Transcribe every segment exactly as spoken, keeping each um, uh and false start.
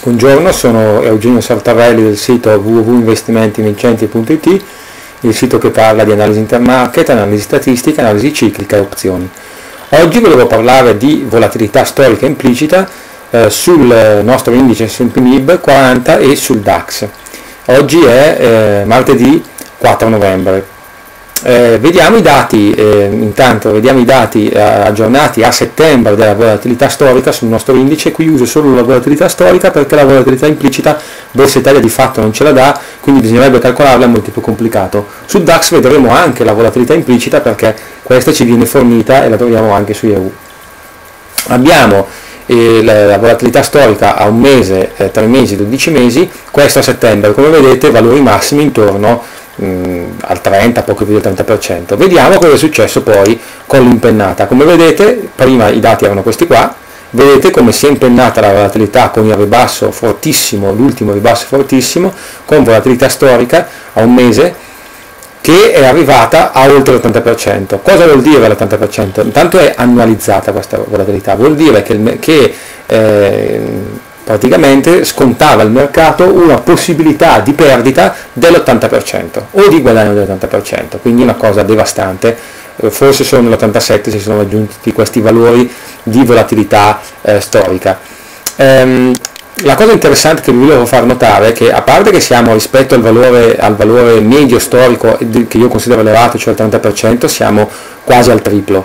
Buongiorno, sono Eugenio Sartarelli del sito w w w punto investimenti vincenti punto i t, il sito che parla di analisi intermarket, analisi statistica, analisi ciclica e opzioni. Oggi volevo parlare di volatilità storica implicita eh, sul nostro indice S and P Mib quaranta e sul DAX. Oggi è eh, martedì quattro novembre. Eh, vediamo i dati, eh, intanto vediamo i dati eh, aggiornati a settembre della volatilità storica sul nostro indice. Qui uso solo la volatilità storica perché la volatilità implicita Borsa Italia di fatto non ce la dà, quindi bisognerebbe calcolarla, è molto più complicato. Sul DAX vedremo anche la volatilità implicita perché questa ci viene fornita e la troviamo anche su E U. Abbiamo eh, la, la volatilità storica a un mese, eh, tre mesi, dodici mesi, questo a settembre, come vedete valori massimi intorno al trenta, poco più del trenta per cento. Vediamo cosa è successo poi con l'impennata. Come vedete, prima i dati erano questi qua, vedete come si è impennata la volatilità con il ribasso fortissimo, l'ultimo ribasso fortissimo, con volatilità storica a un mese che è arrivata a oltre l'ottanta per cento. Cosa vuol dire l'ottanta per cento? Intanto è annualizzata questa volatilità, vuol dire che, che eh, praticamente scontava il mercato una possibilità di perdita dell'ottanta per cento o di guadagno dell'ottanta per cento, quindi una cosa devastante. Forse solo nell'ottantasette si sono aggiunti questi valori di volatilità eh, storica. Ehm, la cosa interessante che vi volevo far notare è che, a parte che siamo rispetto al valore, al valore medio storico che io considero elevato, cioè il trenta per cento, siamo quasi al triplo.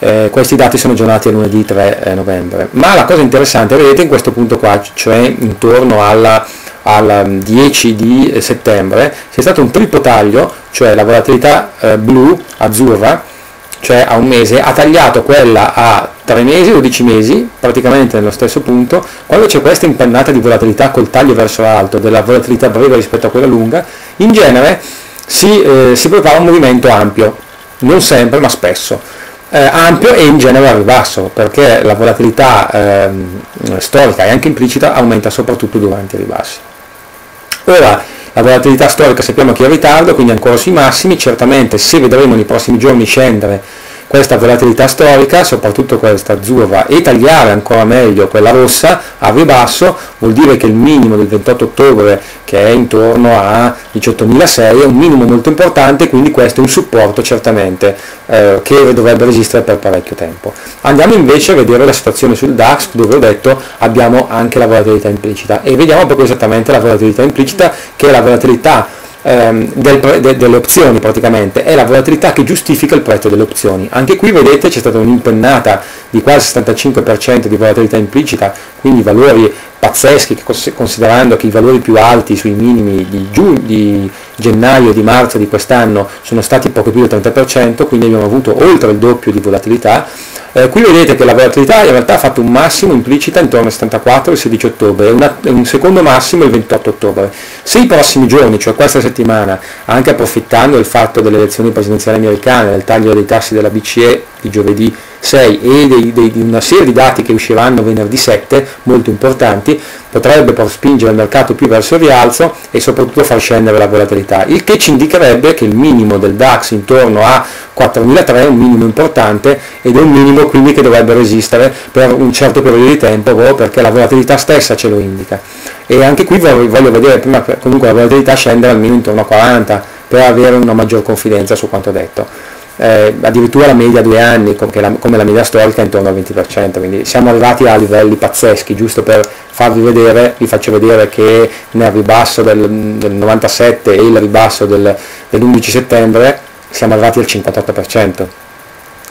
Eh, questi dati sono aggiornati a lunedì tre novembre, ma la cosa interessante, vedete in questo punto qua, cioè intorno alla, alla dieci di settembre, c'è stato un triplo taglio, cioè la volatilità eh, blu, azzurra, cioè a un mese, ha tagliato quella a tre mesi, dodici mesi, praticamente nello stesso punto. Quando c'è questa impennata di volatilità col taglio verso l'alto della volatilità breve rispetto a quella lunga, in genere si, eh, si prepara un movimento ampio, non sempre ma spesso. Eh, ampio e in genere al ribasso, perché la volatilità eh, storica e anche implicita aumenta soprattutto durante i ribassi. Ora, la volatilità storica sappiamo che è in ritardo, quindi ancora sui massimi. Certamente, se vedremo nei prossimi giorni scendere questa volatilità storica, soprattutto questa azzurra, e tagliare ancora meglio quella rossa al ribasso, vuol dire che il minimo del ventotto ottobre, che è intorno a diciottomilaseicento, è un minimo molto importante, quindi questo è un supporto certamente eh, che dovrebbe resistere per parecchio tempo. Andiamo invece a vedere la situazione sul DAX, dove ho detto abbiamo anche la volatilità implicita, e vediamo proprio esattamente la volatilità implicita, che è la volatilità Ehm, del pre, de, delle opzioni. Praticamente è la volatilità che giustifica il prezzo delle opzioni. Anche qui vedete c'è stata un'impennata di quasi il settantacinque per cento di volatilità implicita, quindi valori pazzeschi, considerando che i valori più alti sui minimi di, giugno, di gennaio e di marzo di quest'anno sono stati poco più del trenta per cento, quindi abbiamo avuto oltre il doppio di volatilità. Eh, qui vedete che la volatilità in realtà ha fatto un massimo implicita intorno al settantaquattro il sedici ottobre e una, un secondo massimo il ventotto ottobre. Se i prossimi giorni, cioè questa settimana, anche approfittando del fatto delle elezioni presidenziali americane, del taglio dei tassi della B C E di giovedì sei e dei, dei, di una serie di dati che usciranno venerdì sette, molto importanti, potrebbe però spingere il mercato più verso il rialzo e soprattutto far scendere la volatilità, il che ci indicherebbe che il minimo del DAX intorno a quattromilatrecento è un minimo importante, ed è un minimo quindi che dovrebbe resistere per un certo periodo di tempo, perché la volatilità stessa ce lo indica. E anche qui voglio vedere prima comunque la volatilità scendere almeno intorno a quaranta per avere una maggior confidenza su quanto detto. Eh, addirittura la media due anni, come la, come la media storica, è intorno al venti per cento, quindi siamo arrivati a livelli pazzeschi. Giusto per farvi vedere, vi faccio vedere che nel ribasso del, del novantasette e il ribasso del, dell'undici settembre siamo arrivati al cinquantotto per cento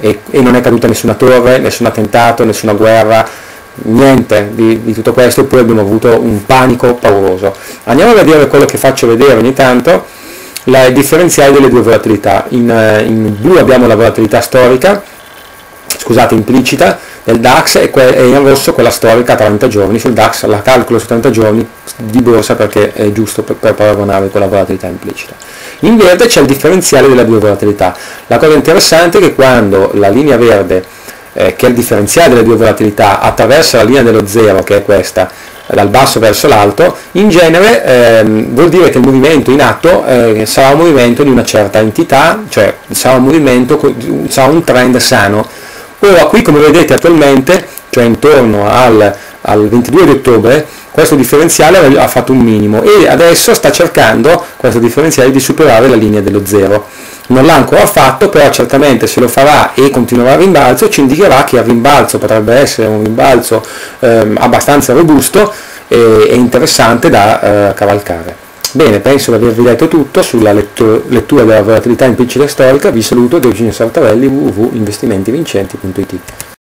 e, e non è caduta nessuna torre, nessun attentato, nessuna guerra, niente di, di tutto questo, eppure abbiamo avuto un panico pauroso. Andiamo a vedere quello che faccio vedere ogni tanto, la differenziale delle due volatilità. In, in blu abbiamo la volatilità storica, scusate, implicita del DAX, e, e in rosso quella storica a trenta giorni. Sul DAX la calcolo su trenta giorni di borsa perché è giusto per, per paragonare con la volatilità implicita. In verde c'è il differenziale delle due volatilità. La cosa interessante è che quando la linea verde, eh, che è il differenziale delle due volatilità, attraversa la linea dello zero, che è questa, dal basso verso l'alto, in genere ehm, vuol dire che il movimento in atto eh, sarà un movimento di una certa entità, cioè sarà un movimento, sarà un trend sano. Ora qui, come vedete attualmente, cioè intorno al al ventidue di ottobre questo differenziale ha fatto un minimo e adesso sta cercando questo differenziale di superare la linea dello zero. Non l'ha ancora fatto, però certamente se lo farà e continuerà a rimbalzo ci indicherà che a rimbalzo potrebbe essere un rimbalzo ehm, abbastanza robusto e, e interessante da eh, cavalcare. Bene, penso di avervi detto tutto sulla letto, lettura della volatilità in P C L storica. Vi saluto da Eugenio Sartarelli, w w w punto investimentivincenti punto i t.